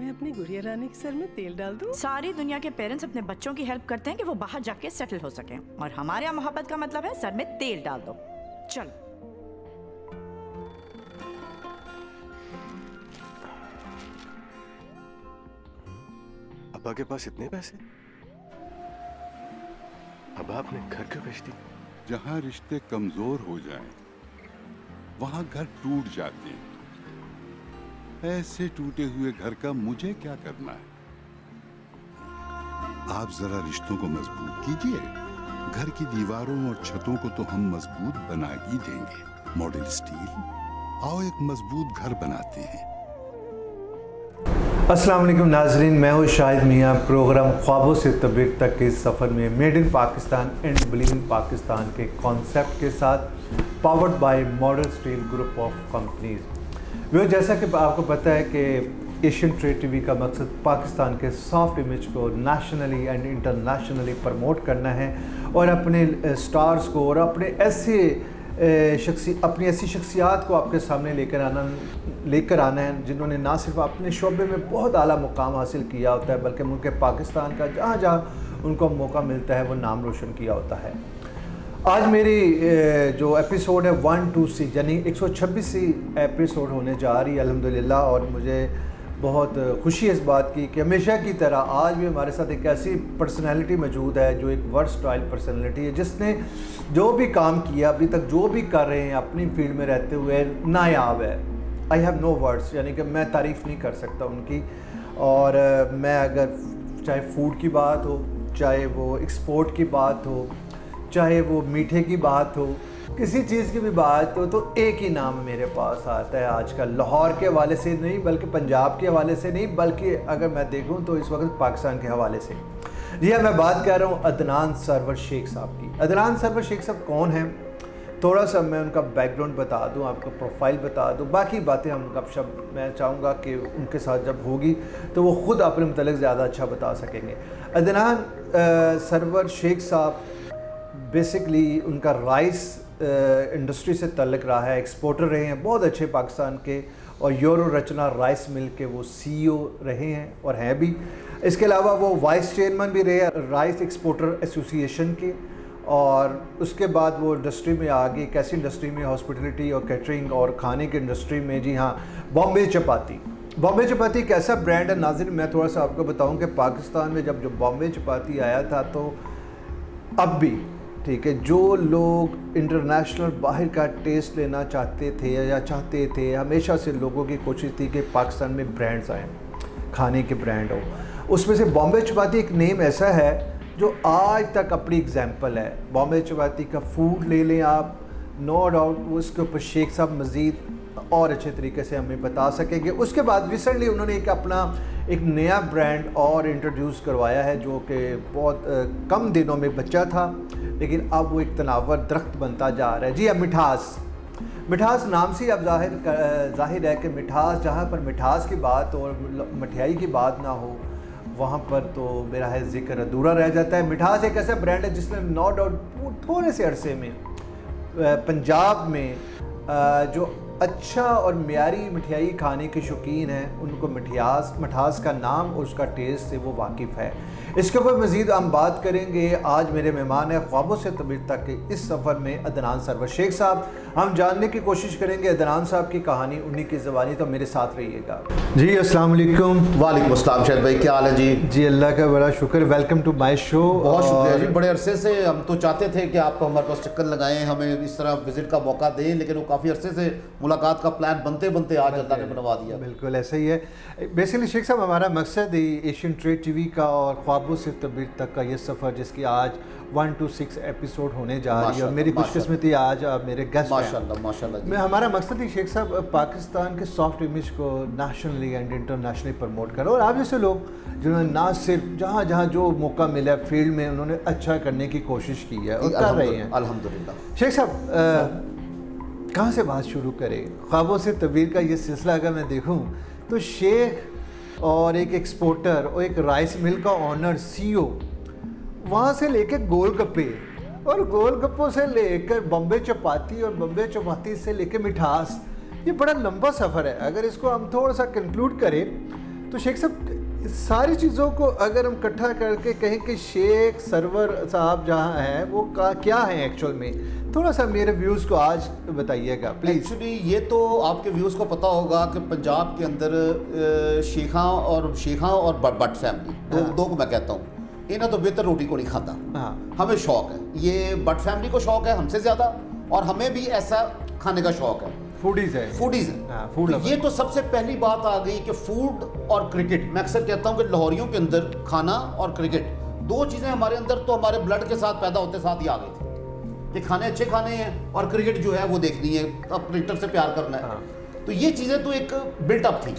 मैं अपनी गुड़िया रानी के सर में तेल डाल दूं? सारी दुनिया के पेरेंट्स अपने बच्चों की हेल्प करते हैं कि वो बाहर जाके सेटल हो सकें, और हमारे यहाँ मोहब्बत का मतलब है सर में तेल डाल दो। चलो अब्बा के पास इतने पैसे, अब आपने घर क्यों बेच दी? जहाँ रिश्ते कमजोर हो जाएं, वहाँ घर टूट जाते हैं। ऐसे टूटे हुए घर का मुझे क्या करना है? आप जरा रिश्तों को मजबूत कीजिए। घर की दीवारों और छतों को तो हम मजबूत बना ही देंगे। मॉडर्न स्टील, आओ एक मजबूत घर बनाते हैं। अस्सलाम वालेकुम नाजरीन, मैं हूँ शाहिद मियाँ। प्रोग्राम ख्वाबों से तबीयत तक के इस सफ़र में made in Pakistan and believe in Pakistan के कॉन्सेप्ट के साथ powered by modern steel group of companies. वो जैसा कि आपको पता है कि एशियन ट्रेड टीवी का मकसद पाकिस्तान के सॉफ्ट इमेज को नेशनली एंड इंटरनेशनली प्रमोट करना है और अपने स्टार्स को और अपनी ऐसी शख्सियात को आपके सामने लेकर आना है जिन्होंने ना सिर्फ अपने शोबे में बहुत आला मुकाम हासिल किया होता है बल्कि मुल्क पाकिस्तान का जहाँ जहाँ उनको मौका मिलता है वो नाम रोशन किया होता है। आज मेरी जो एपिसोड है 126 यानी 126वीं एपिसोड होने जा रही है अल्हम्दुलिल्लाह, और मुझे बहुत खुशी है इस बात की कि हमेशा की तरह आज भी हमारे साथ एक ऐसी पर्सनालिटी मौजूद है जो एक वर्सटाइल पर्सनालिटी है, जिसने जो भी काम किया अभी तक जो भी कर रहे हैं अपनी फील्ड में रहते हुए नायाब है। आई हैव नो वर्ड्स, यानी कि मैं तारीफ़ नहीं कर सकता उनकी। और मैं अगर चाहे फूड की बात हो, चाहे वो एक्सपोर्ट की बात हो, चाहे वो मीठे की बात हो, किसी चीज़ की भी बात हो, तो एक ही नाम मेरे पास आता है आज का। लाहौर के हवाले से नहीं बल्कि पंजाब के हवाले से नहीं बल्कि अगर मैं देखूं तो इस वक्त पाकिस्तान के हवाले से। जी हाँ, मैं बात कर रहा हूँ अदनान सरवर शेख साहब की। अदनान सरवर शेख साहब कौन हैं, थोड़ा सा मैं उनका बैकग्राउंड बता दूँ, आपको प्रोफाइल बता दूँ, बाकी बातें हम गपशप मैं चाहूँगा कि उनके साथ जब होगी तो वो ख़ुद अपने मुतल्लिक़ ज़्यादा अच्छा बता सकेंगे। अदनान सरवर शेख साहब बेसिकली उनका राइस इंडस्ट्री से तल्लक रहा है, एक्सपोर्टर रहे हैं बहुत अच्छे पाकिस्तान के, और यूरो रचना राइस मिल के वो CEO रहे हैं और हैं भी। इसके अलावा वो वाइस चेयरमैन भी रहे राइस एक्सपोर्टर एसोसिएशन के, और उसके बाद वो इंडस्ट्री में आ गए। कैसी इंडस्ट्री में? हॉस्पिटलिटी और कैटरिंग और खाने की इंडस्ट्री में। जी हाँ, बॉम्बे चपाती। बॉम्बे चपाती एक ऐसा ब्रांड है नाज़रीन, मैं थोड़ा सा आपको बताऊँ कि पाकिस्तान में जब बॉम्बे चपाती आया था तो अब भी ठीक है, जो लोग इंटरनेशनल बाहर का टेस्ट लेना चाहते थे या चाहते थे, हमेशा से लोगों की कोशिश थी कि पाकिस्तान में ब्रांड्स आएँ, खाने के ब्रांड हो, उसमें से बॉम्बे चपाती एक नेम ऐसा है जो आज तक अपनी एग्जांपल है। बॉम्बे चपाती का फूड ले लें आप, नो डाउट उसके ऊपर शेख साहब मज़ीद और अच्छे तरीके से हमें बता सकेंगे। उसके बाद रिसेंटली उन्होंने एक अपना एक नया ब्रांड और इंट्रोड्यूस करवाया है जो कि बहुत कम दिनों में बच्चा था, लेकिन अब वो एक तनावर दरख्त बनता जा रहा है। जी अब मिठास, मिठास नाम से अब जाहिर है कि मिठास, जहाँ पर मिठास की बात और मिठाई की बात ना हो वहाँ पर तो मेरा है जिक्र अधूरा रह जाता है। मिठास एक ऐसा ब्रांड है जिसने नो डाउट थोड़े से अरसे में पंजाब में जो अच्छा और म्यारी मिठाई खाने के शौकीन हैं उनको मिठास का नाम और उसका टेस्ट से वो वाकिफ़ है। इसके ऊपर मज़ीद हम बात करेंगे। आज मेरे मेहमान हैं ख्वाबों से तबीयत तक के इस सफ़र में अदनान सरवर शेख साहब। हम जानने की कोशिश करेंगे अदनान साहब की कहानी, उन्हीं की ज़बानी, तो मेरे साथ रहिएगा। जी अस्सलाम वालेकुम। वालेकुम अस्सलाम शाहिद भाई, क्या हाल है? जी जी अल्लाह का बड़ा शुक्र। Welcome to my show. बहुत शुक्रिया जी, बड़े अरसे से हम तो चाहते थे कि आप हमारे पास चक्कर लगाएं, हमें इस तरह विजिट का मौका दें, लेकिन वो काफ़ी अरसे से मुलाकात का प्लान बनते बनते आज अल्लाह ने बनवा दिया। बिल्कुल ऐसा ही है। बेसिकली शेख साहब, हमारा मकसद ही एशियन ट्रेड टीवी का और ख्वाबों से तबीयत तक का ये सफ़र, जिसकी आज 126 एपिसोड होने जा रही है, और मेरी खुशकिस्मती आज आप मेरे गेस्ट माशाल्लाह माशाल्लाह। हमारा मकसद ही शेख साहब पाकिस्तान के सॉफ्ट इमेज को नेशनली एंड इंटरनेशनली प्रमोट करो, और आप जैसे लोग जिन्होंने ना सिर्फ जहाँ जहाँ जो मौका मिला फील्ड में उन्होंने अच्छा करने की कोशिश की है और कर रहे हैं अल्हम्दुलिल्लाह। शेख साहब कहाँ से बात शुरू करें? ख्वाबों से तबीयत का ये सिलसिला अगर मैं देखूं तो शेख और एक एक्सपोर्टर और एक राइस मिल का ऑनर CEO, वहाँ से लेके गोलगप्पे और गोलगप्पों से लेकर बॉम्बे चपाती और बॉम्बे चपाती से लेके मिठास, ये बड़ा लंबा सफ़र है। अगर इसको हम थोड़ा सा कंक्लूड करें तो शेख साहब सारी चीज़ों को अगर हम इकट्ठा करके कहें कि शेख सरवर साहब जहाँ हैं वो क्या हैं एक्चुअल में, थोड़ा सा मेरे व्यूज़ को आज बताइएगा प्लीज़। एक्चुअली ये तो आपके व्यूज़ को पता होगा कि पंजाब के अंदर शेखा और भट्ट फैमिली दो को मैं कहता हूँ, इन्हें तो बेहतर रोटी को नहीं खाता। हाँ। हमें शौक है, ये भट्ट फैमिली को शौक है हमसे ज़्यादा, और हमें भी ऐसा खाने का शौक है। फूडीज़ है। ये तो सबसे पहली बात आ गई कि फूड और क्रिकेट। मैं अक्सर कहता हूँ कि लाहौरियों के अंदर खाना और क्रिकेट दो चीज़ें हमारे अंदर तो हमारे ब्लड के साथ पैदा होते साथ ही आ गई थी कि खाने अच्छे खाने हैं और क्रिकेट जो है वो देखनी है, अब क्रिकेटर से प्यार करना है। हाँ। तो ये चीज़ें तो एक बिल्टअप थी।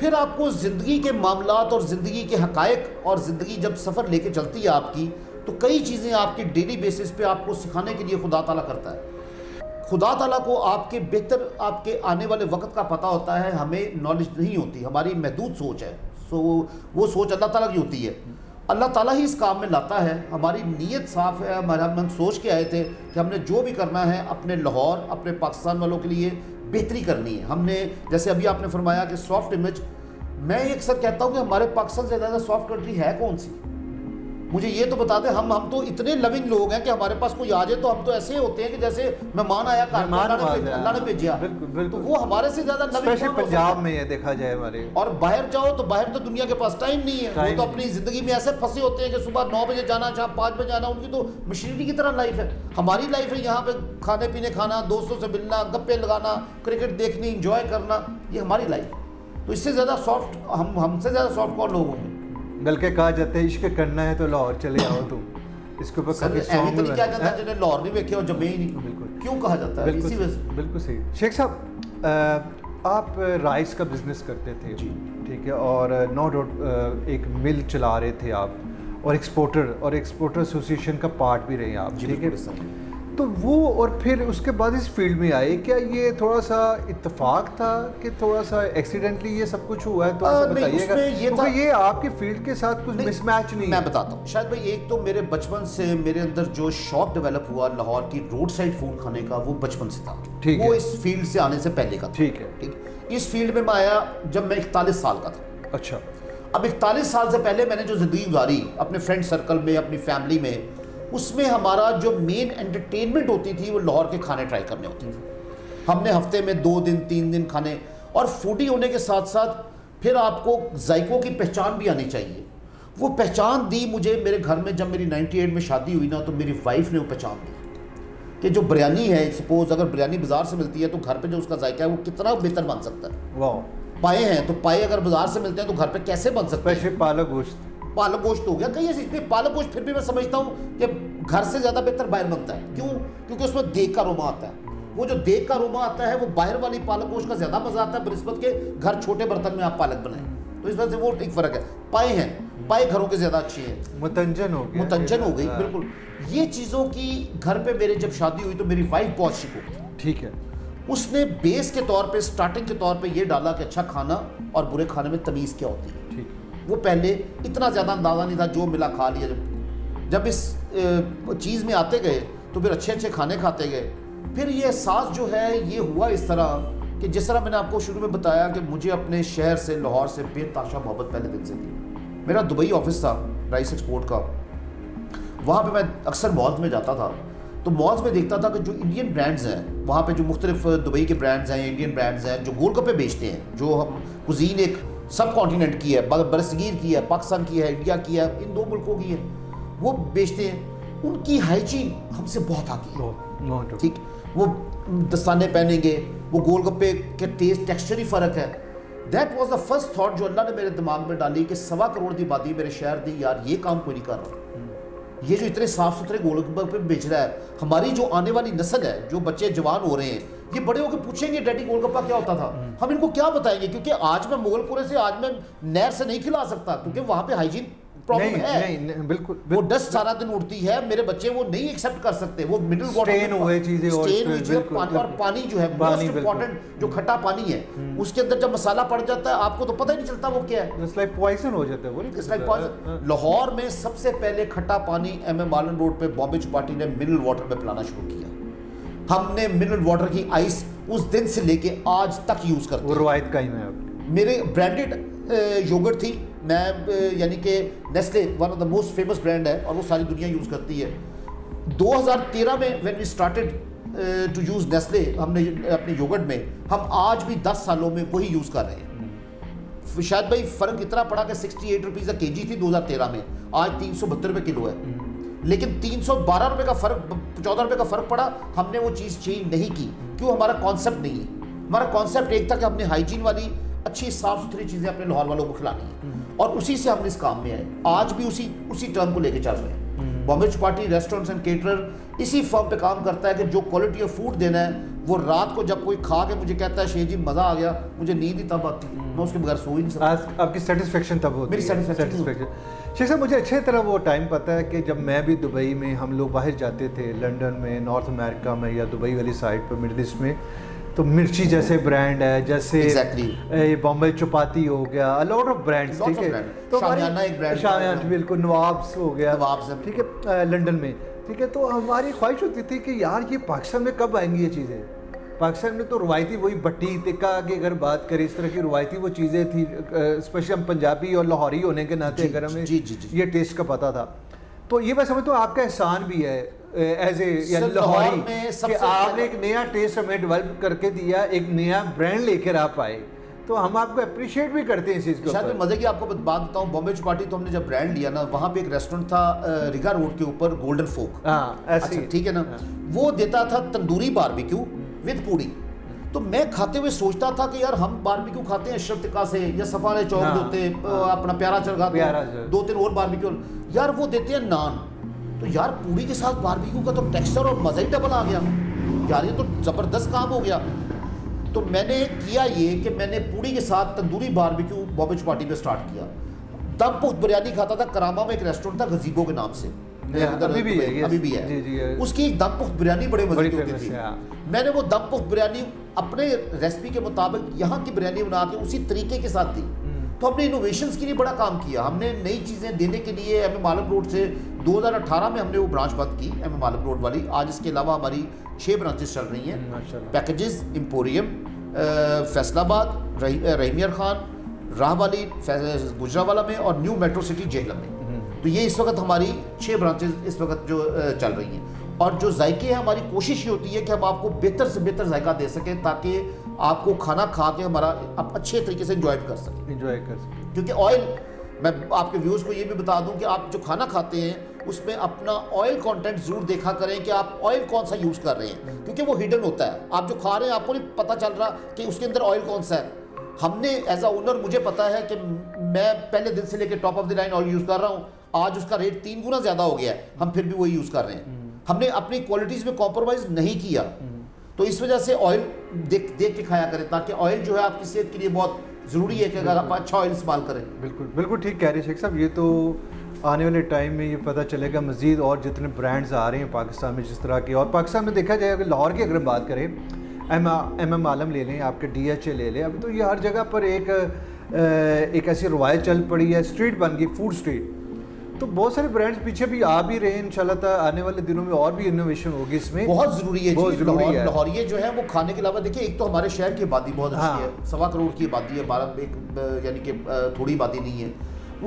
फिर आपको ज़िंदगी के मामलात और ज़िंदगी के हक़ायक़ और ज़िंदगी जब सफ़र लेके चलती है आपकी, तो कई चीज़ें आपकी डेली बेसिस पे आपको सिखाने के लिए खुदा ताला करता है। खुदा ताला को आपके बेहतर आपके आने वाले वक्त का पता होता है, हमें नॉलेज नहीं होती, हमारी महदूद सोच है। सो वो सोच अल्लाह ताला की होती है, अल्लाह ताला ही इस काम में लाता है। हमारी नीयत साफ़ है, हम सोच के आए थे कि हमने जो भी करना है अपने लाहौर अपने पाकिस्तान वालों के लिए बेहतरी करनी है। हमने जैसे अभी आपने फरमाया कि सॉफ्ट इमेज, मैं अक्सर कहता हूँ कि हमारे पाकिस्तान से ज़्यादा सॉफ्ट कंट्री है कौन सी? मुझे ये तो बता दें, हम तो इतने लविंग लोग हैं कि हमारे पास कोई आ जाए तो हम तो ऐसे होते हैं कि जैसे मेहमान आया अल्लाह ने भेजा, तो वो हमारे से ज़्यादा लविंग। पंजाब में ये देखा जाए हमारे, और बाहर जाओ तो बाहर तो दुनिया के पास टाइम नहीं है, वो तो अपनी ज़िंदगी में ऐसे फंसे होते हैं कि सुबह 9 बजे जाना शाम 5 बजे जाना, उनकी तो मशीनरी की तरह लाइफ है। हमारी लाइफ है यहाँ पर खाने पीने खाना, दोस्तों से मिलना, गप्पे लगाना, क्रिकेट देखनी, इंजॉय करना, ये हमारी लाइफ। तो इससे ज़्यादा सॉफ्ट हमसे ज़्यादा सॉफ्ट कौन लोग होंगे? बल्कि कहा जाता है इश्क करना है तो लाहौर चले आओ तुम, इसके ऊपर कभी सॉन्ग नहीं क्या जाता जिन्हें लाहौर नहीं देखा और जमे ही नहीं, बिल्कुल क्यों कहा जाता है इसी वजह। बिल्कुल सही। शेख साहब आप राइस का बिजनेस करते थे जी, ठीक है, और नो डाउट एक मिल चला रहे थे आप, और एक्सपोर्टर एसोसिएशन का पार्ट भी रहे आप, ठीक है। तो वो और फिर उसके बाद इस फील्ड में आए, क्या ये थोड़ा सा इत्तफाक था कि थोड़ा सा एक्सीडेंटली ये सब कुछ हुआ है? तो बताइएगा क्योंकि ये आपके फील्ड के साथ कुछ मिसमैच नहीं है। मैं बताता हूँ शायद भाई, एक तो मेरे बचपन से मेरे अंदर जो शौक डेवलप हुआ लाहौर की रोड साइड फूड खाने का, वो बचपन से था, ठीक है, वो इस फील्ड से आने से पहले का, ठीक है, ठीक है। इस फील्ड में मैं आया जब मैं 41 साल का था। अच्छा। अब 41 साल से पहले मैंने जो ज़िंदगी गुजारी अपने फ्रेंड सर्कल में अपनी फैमिली में, उसमें हमारा जो मेन एंटरटेनमेंट होती थी वो लाहौर के खाने ट्राई करने होती थी। हमने हफ्ते में 2 दिन 3 दिन खाने, और फूडी होने के साथ साथ फिर आपको जायकों की पहचान भी आनी चाहिए। वो पहचान दी मुझे मेरे घर में, जब मेरी 98 में शादी हुई ना, तो मेरी वाइफ ने वो पहचान दी कि जो बिरयानी है, सपोज अगर बिरयानी बाज़ार से मिलती है तो घर पर जो उसका जायका है वो कितना बेहतर बन सकता है। वाह। पाए हैं तो पाए अगर बाज़ार से मिलते हैं तो घर पर कैसे बन सकते हैं? पालक गोश्त, पालक गोश्त हो गया, कहीं ऐसी चीज़ें। पालक गोश्त फिर भी मैं समझता हूँ कि घर से ज़्यादा बेहतर बाहर बनता है। क्यों? क्योंकि उसमें देख का रोमा आता है, वो जो देख का रोमा आता है वो बाहर वाली पालक गोश्त का ज़्यादा मज़ा आता है बनस्बत के घर छोटे बर्तन में आप पालक बनाएं, तो इस वजह से वो एक फ़र्क है। पाए हैं, पाए घरों के ज़्यादा अच्छे हैं, मुतंजन हो गई बिल्कुल। ये चीज़ों की घर पर मेरे जब शादी हुई तो मेरी वाइफ बहुत शिक हो गई, ठीक है। उसने बेस के तौर पर, स्टार्टिंग के तौर पर ये डाला कि अच्छा खाना और बुरे खाने में तमीज़ क्या होती है। वो पहले इतना ज़्यादा अंदाज़ा नहीं था, जो मिला खा लिया। जब इस चीज़ में आते गए तो फिर अच्छे अच्छे खाने खाते गए। फिर ये एहसास जो है ये हुआ इस तरह कि जिस तरह मैंने आपको शुरू में बताया कि मुझे अपने शहर से लाहौर से बेताशा मोहब्बत पहले दिन से थी। मेरा दुबई ऑफिस था राइस एक्सपोर्ट का, वहाँ पर मैं अक्सर मॉल्स में जाता था, तो मॉल्स में देखता था कि जो इंडियन ब्रांड्स हैं वहाँ पे, जो मुख्तलिफ दुबई के ब्रांड्स हैं, इंडियन ब्रांड्स हैं, जो गोलगप्पे बेचते हैं, जो हम कुजीन एक सब कॉन्टीनेंट की है, बरसगीर की है, पाकिस्तान की है, इंडिया की है, इन 2 मुल्कों की है, वो बेचते हैं। उनकी हाइजीन हमसे बहुत आती है, ठीक। वो दस्ताने पहनेंगे, वो गोलगप्पे के टेस्ट टेक्सचर ही फ़र्क है। That was the first thought जो अल्लाह ने मेरे दिमाग में डाली कि 1.25 करोड़ की आबादी मेरे शहर दी, यार ये काम कोई नहीं कर रहा। ये जो इतने साफ़ सुथरे गोलगप्पे बेच रहा है, हमारी जो आने वाली नस्ल है, जो बच्चे जवान हो रहे हैं, ये बड़े होकर पूछेंगे डैडी गोलगप्पा क्या होता था, हम इनको क्या बताएंगे? क्योंकि आज मैं मुगलपुरे से, आज मैं नहर से नहीं खिला सकता, क्योंकि वहाँ पे हाइजीन प्रॉब्लम है। नहीं, बिल्कुल वो डस्ट सारा दिन उड़ती है, मेरे बच्चे वो नहीं एक्सेप्ट कर सकते, वो मिडिल वाटर। और पानी जो है मोस्ट इंपॉर्टेंट, जो खट्टा पानी है उसके अंदर जब मसाला पड़ जाता है आपको तो पता ही नहीं चलता वो क्या है, पॉइजन हो जाता है। लाहौर में सबसे पहले खट्टा पानी MM रोड पे बॉम्बे चपाटी ने मिनरल वाटर में पिलाना शुरू किया। हमने मिनरल वाटर की आइस उस दिन से लेके आज तक यूज़ करते हैं, वो रवायत कायम है। मेरे ब्रांडेड योगर्ट थी, मैं यानी कि Nestle one of the most famous brand है और वो सारी दुनिया यूज़ करती है। 2013 में when we started to use Nestle, हमने अपने योगर्ट में, हम आज भी 10 सालों में वही यूज़ कर रहे हैं। शायद भाई फ़र्क इतना पड़ा कि 68 रुपीज़ का केजी थी 2013 में, आज 372 रुपये किलो है, लेकिन 312 रुपये का फ़र्क, 14 रुपये का फ़र्क पड़ा। हमने वो चीज़ चेंज नहीं की, क्यों? हमारा कॉन्सेप्ट नहीं है। हमारा कॉन्सेप्ट एक था कि हमने हाइजीन वाली अच्छी साफ़ सुथरी चीज़ें अपने लाहौर वालों को खिलानी है, और उसी से हम इस काम में आए। आज भी उसी टर्म को लेके चल रहे हैं। Bombay chapati restaurants and caterer इसी फर्म पे काम करता है कि जो क्वालिटी ऑफ फूड देना है, वो रात को जब कोई खा के मुझे कहता है शेख जी मज़ा आ गया, मुझे नींद ही तब आती है, मैं उसके बगैर सो ही नहीं सकता। आपकी सेटिस्फेक्शन तब होती है? मेरी सेटिस्फेक्शन शेख साहब, मुझे अच्छी तरह वो टाइम पता है कि जब मैं भी दुबई में, हम लोग बाहर जाते थे, लंदन में, नॉर्थ अमेरिका में, या दुबई वाली साइड पर, मिडिल ईस्ट में, तो मिर्ची जैसे ब्रांड है, जैसे बॉम्बे चपाती हो गया, अलॉट ऑफ ब्रांड्स, ठीक है, तो शामियाना, बिल्कुल नवाब्स हो गया, ठीक है, लंदन में, ठीक है। तो हमारी ख्वाहिश होती थी कि यार ये पाकिस्तान में कब आएंगी ये चीज़ें। पाकिस्तान में तो रवायती वही बटी टिक्का की अगर बात करें, इस तरह की रवायती वो चीज़ें थी, स्पेशल हम पंजाबी और लाहौरी होने के नाते अगर हमें ये टेस्ट का पता था। तो ये मैं समझता हूँ आपका एहसान भी है एज ए लाहौरी कि आपने एक नया टेस्ट हमें डेवलप करके दिया, एक नया ब्रांड लेकर आप आए, तो हम आपको अप्रिशिएट भी करते हैं इस चीज़ को। शायद मैं मज़े की आपको बात बताऊँ, बॉम्बे चपाटी तो हमने जब ब्रांड लिया ना, वहाँ पे एक रेस्टोरेंट था रिगा रोड के ऊपर, गोल्डन फोक, अच्छा ठीक है ना, वो देता था तंदूरी बारबेक्यू विद पूड़ी। तो मैं खाते हुए सोचता था कि यार हम बारबेक्यू खाते हैं अशरफ तिका से या सफारे चौक होते अपना प्यारा चरगाते, 2-3 और बारबेक्यू, यार वो देते हैं नान, तो यार पूरी के साथ बारबेक्यू का तो टेक्सचर और मज़ा ही डबल आ गया, यार ये तो ज़बरदस्त काम हो गया। तो मैंने किया ये कि मैंने पूरी के साथ तंदूरी बारबेक्यू बॉम्बे चपाटी में स्टार्ट किया। तब बहुत बिरयानी खाता था, करामा में एक रेस्टोरेंट था गजीबो के नाम से, अभी भी है। उसकी एक दम पुख्त बिरयानी बड़े मजे की होती थी। मैंने वो दम पुख्त बिरयानी अपने रेसिपी के मुताबिक यहाँ की बिरयानी बना के उसी तरीके के साथ दी। तो हमने इनोवेशंस के लिए बड़ा काम किया, हमने नई चीज़ें देने के लिए एम आलम रोड से 2018 में हमने वो ब्रांच बंद की, एम आलम रोड वाली। आज इसके अलावा हमारी 6 ब्रांचेस चल रही हैं, पैकेजेस, एम्पोरियम, फैसलाबाद, रहीमियर खान, राहवाली, गुजरावाला में, और न्यू मेट्रो सिटी जेहलम में। तो ये इस वक्त हमारी 6 ब्रांचेज इस वक्त जो चल रही हैं। और जो जायके हैं, हमारी कोशिश ये होती है कि हम आपको बेहतर से बेहतर जायका दे सकें, ताकि आपको खाना खा के हमारा आप अच्छे तरीके से इंजॉय कर सकें। क्योंकि ऑयल, मैं आपके व्यूज़ को ये भी बता दूं कि आप जो खाना खाते हैं उसमें अपना ऑयल कंटेंट ज़रूर देखा करें कि आप ऑयल कौन सा यूज़ कर रहे हैं, क्योंकि वो हिडन होता है। आप जो खा रहे हैं आपको नहीं पता चल रहा कि उसके अंदर ऑयल कौन सा है। हमने एज आ ओनर, मुझे पता है कि मैं पहले दिन से लेकर top of the line oil use कर रहा हूँ, आज उसका रेट 3 गुना ज़्यादा हो गया है, हम फिर भी वही यूज़ कर रहे हैं। हमने अपनी क्वालिटीज़ में कॉम्प्रोमाइज़ नहीं किया, तो इस वजह से ऑयल देख के खाया करें, ताकि ऑयल जो है आपकी सेहत के लिए बहुत ज़रूरी है कि अगर आप अच्छा ऑयल इस्तेमाल करें। बिल्कुल बिल्कुल ठीक कह रहे हैं शेख साहब। ये तो आने वाले टाइम में ये पता चलेगा मज़ीद, और जितने ब्रांड्स आ रहे हैं पाकिस्तान में जिस तरह के, और पाकिस्तान में देखा जाए, अगर लाहौर की अगर बात करें, एम आलम ले लें, आपके DHA ले लें, अभी तो ये हर जगह पर एक ऐसी रवायत चल पड़ी है, स्ट्रीट बन गई, फूड स्ट्रीट। तो बहुत सारे ब्रांड्स पीछे भी आ भी रहे हैं, इंशाल्लाह आने वाले दिनों में और भी इनोवेशन होगी इसमें, बहुत ज़रूरी है। लाहौरिये जो है वो खाने के अलावा, देखिए, एक तो हमारे शहर की आबादी बहुत अच्छी है, 1.25 करोड़ की आबादी है, 12 यानी कि थोड़ी आबादी नहीं है।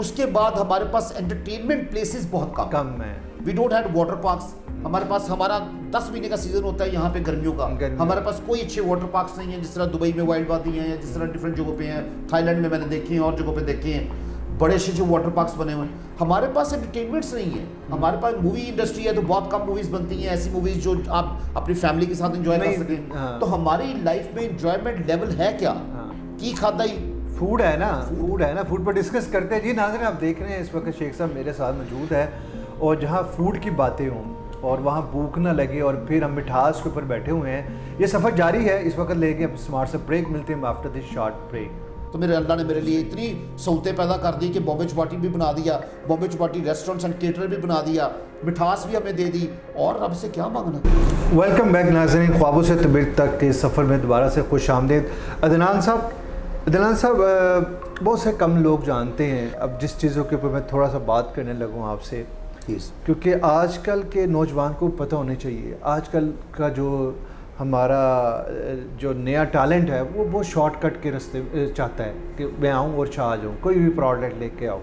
उसके बाद हमारे पास एंटरटेनमेंट प्लेसेस बहुत कम है। We don't have water parks. हमारे पास हमारा 10 महीने का सीज़न होता है यहाँ पे गर्मियों का, हमारे पास कोई अच्छे वाटर पार्क्स नहीं है, जिस तरह दुबई में वाइल्ड वादी हैं, या जिस तरह डिफरेंट जगहों पे हैं, थाईलैंड में मैंने देखे हैं, और जगहों पे देखे हैं, बड़े अच्छे जो वाटर पार्क्स बने हुए हैं। हमारे पास एंटरटेनमेंट्स नहीं है, हमारे पास मूवी इंडस्ट्री है तो बहुत कम मूवीज़ बनती हैं, ऐसी मूवीज़ जो आप अपनी फैमिली के साथ एंजॉय कर सकें। तो हमारी लाइफ में एंजॉयमेंट लेवल है क्या? की खाता ही फूड है ना। फूड पर डिस्कस करते हैं। जी नाज़रीन, आप देख रहे हैं इस वक्त शेख साहब मेरे साथ मौजूद है, और जहाँ फूड की बातें हों और वहाँ भूख ना लगे, और फिर हम मिठास के ऊपर बैठे हुए हैं। ये सफ़र जारी है, इस वक्त लेके स्मार्ट से ब्रेक, मिलते हैं आफ्टर दिस शॉर्ट ब्रेक। तो मेरे अल्लाह ने मेरे लिए इतनी सहूलतें पैदा कर दी कि बॉम्बे चपाटी भी बना दिया, Bombay chapati restaurants and caterer भी बना दिया, मिठास भी हमें दे दी, और अब से क्या मांगना। वेलकम बैक नाज़रीन, ख्वाबों से तबीयत तक के सफ़र में दोबारा से खुश आमदेद। अदनान साहब, बहुत से कम लोग जानते हैं, अब जिस चीज़ों के ऊपर मैं थोड़ा सा बात करने लगूँ आपसे, क्योंकि आजकल के नौजवान को पता होने चाहिए, आजकल का जो हमारा जो नया टैलेंट है वो बहुत शॉर्टकट के रास्ते चाहता है कि मैं आऊँ और छा जाऊँ, कोई भी प्रोडक्ट लेके आऊँ।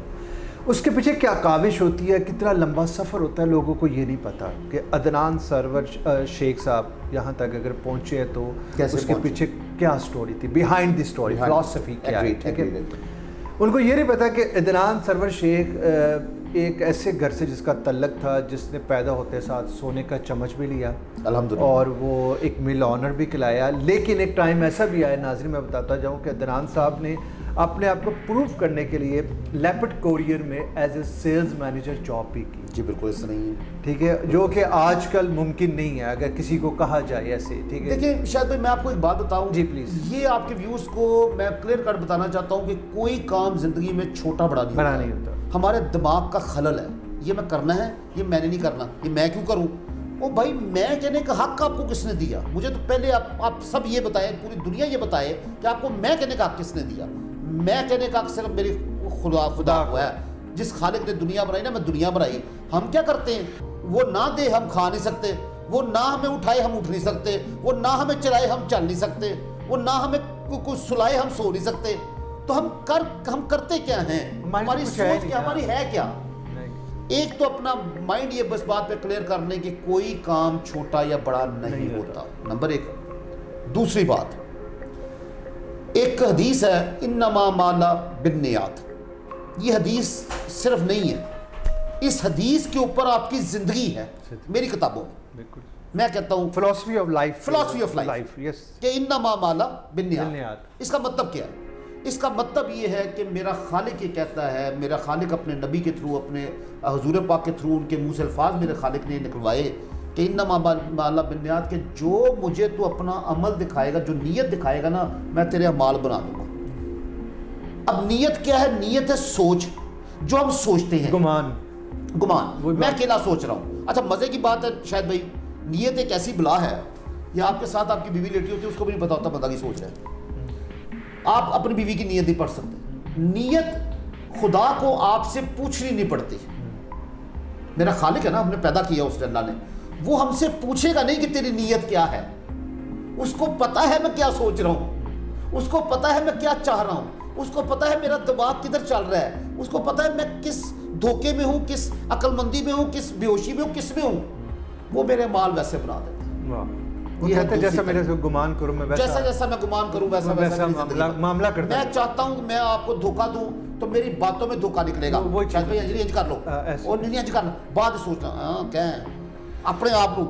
उसके पीछे क्या काविश होती है, कितना लंबा सफ़र होता है, लोगों को ये नहीं पता कि अदनान सरवर शेख साहब यहाँ तक अगर पहुँचे तो उसके पीछे क्या स्टोरी थी, बिहाइंड द स्टोरी, फिलॉसफी क्या है, ठीक है। उनको ये नहीं पता कि अदनान सरवर शेख एक ऐसे घर से जिसका तल्लक था, जिसने पैदा होते साथ सोने का चम्मच भी लिया अल्हम्दुलिल्लाह, और वो एक मिल ऑनर भी खिलाया। लेकिन एक टाइम ऐसा भी आया, नाज़रीन मैं बताता जाऊँ कि अदनान साहब ने अपने आप को प्रूव करने के लिए लेपर्ड कोरियर में as a sales manager job भी की। जी बिल्कुल, ऐसा नहीं है, ठीक है, जो कि आजकल मुमकिन नहीं है अगर किसी को कहा जाए ऐसे, ठीक है। देखिए शायद भाई मैं आपको एक बात बताऊँ, जी प्लीज़, ये आपके व्यूज़ को मैं क्लियर कट बताना चाहता हूँ कि कोई काम ज़िंदगी में छोटा बड़ा नहीं होता, हमारे दिमाग का खलल है, ये मैं करना है, ये मैंने नहीं करना, ये मैं क्यों करूँ, ओ भाई मैं कहने का हक आपको किसने दिया, मुझे तो पहले आप सब ये बताएं, पूरी दुनिया ये बताए कि आपको मैं कहने का हक किसने दिया। मैं कहने का हक सिर्फ मेरी खुदा हुआ है, जिस खालिक ने दुनिया बनाई ना, मैं दुनिया बनाई। हम क्या करते हैं, वो ना दे हम खा नहीं सकते, वो ना हमें उठाए हम उठ नहीं सकते, वो ना हमें चलाए हम चल नहीं सकते, वो ना हमें कुछ सुलाए हम सो नहीं सकते। तो हम करते क्या हैं, हमारी सोच क्या, हमारी है क्या। एक तो अपना माइंड ये बस बात पे क्लियर करने की कोई काम छोटा या बड़ा नहीं होता, नंबर एक। दूसरी बात, एक हदीस है इन्नमा माला बिन्नियात, ये हदीस सिर्फ नहीं है, इस हदीस के ऊपर आपकी जिंदगी है। मेरी किताबों में मैं कहता हूँ philosophy of life, philosophy of life, yes, कि इन्नमा माला बिन्नियात। इसका मतलब क्या है, इसका मतलब ये है कि मेरा खालिक ये कहता है, मेरा खालिक अपने नबी के थ्रू, अपने हुजूर पाक के थ्रू, उनके मुँह से अल्फाज मेरे खालिक ने निकलवाए कि इन्नमा माला बिन्नियात, के जो मुझे तो अपना अमल दिखाएगा, जो नीयत दिखाएगा ना, मैं तेरे माल बना दूंगा। अब नीयत क्या है, नीयत है सोच, जो हम सोचते हैं, गुमान, गुमान, मैं अकेला सोच रहा हूँ। अच्छा मज़े की बात है शायद भाई, नीयत एक ऐसी बला है, या आपके साथ आपकी बीवी लेटी होती है, उसको भी नहीं पता होता बंदा की सोच है, आप अपनी बीवी की नीयत नहीं पढ़ सकते। नीयत खुदा को आपसे पूछनी नहीं पड़ती, मेरा खालिक है ना, हमने पैदा किया उस अल्लाह ने, वो हमसे पूछेगा नहीं कि तेरी नीयत क्या है। उसको पता है मैं क्या सोच रहा हूँ, उसको पता है मैं क्या चाह रहा हूँ, उसको पता है मेरा दिमाग किधर चल रहा है, उसको पता है मैं किस धोखे में हूँ, किस अक्लमंदी में हूँ, किस बेहोशी में हूँ, किस में हूँ। वो मेरे माल वैसे बना देता है, जैसा मेरे से गुमान करूं मैं वैसा, जैसा जैसा मैं गुमान करूं वैसा वैसा मामला करता। मैं चाहता हूं मैं आपको धोखा दूं तो मेरी बातों में धोखा निकलेगा, वो चेंज कर लो और चेंज कर लो, बाद सोचना क्या अपने आप को।